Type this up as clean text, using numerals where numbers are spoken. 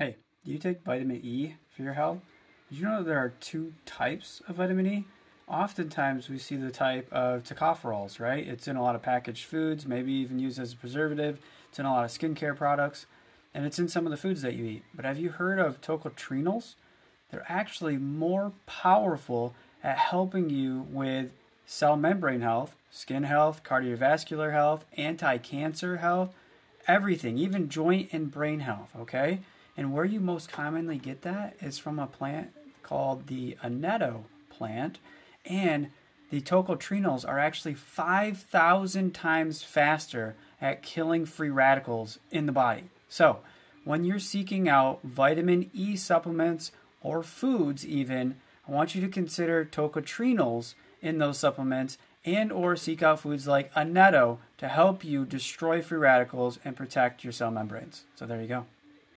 Hey, do you take vitamin E for your health? Did you know there are two types of vitamin E? Oftentimes we see the type of tocopherols, right? It's in a lot of packaged foods, maybe even used as a preservative. It's in a lot of skincare products, and it's in some of the foods that you eat. But have you heard of tocotrienols? They're actually more powerful at helping you with cell membrane health, skin health, cardiovascular health, anti-cancer health, everything, even joint and brain health, okay? And where you most commonly get that is from a plant called the annatto plant, and the tocotrienols are actually 5,000 times faster at killing free radicals in the body. So when you're seeking out vitamin E supplements or foods even, I want you to consider tocotrienols in those supplements and or seek out foods like annatto to help you destroy free radicals and protect your cell membranes. So there you go.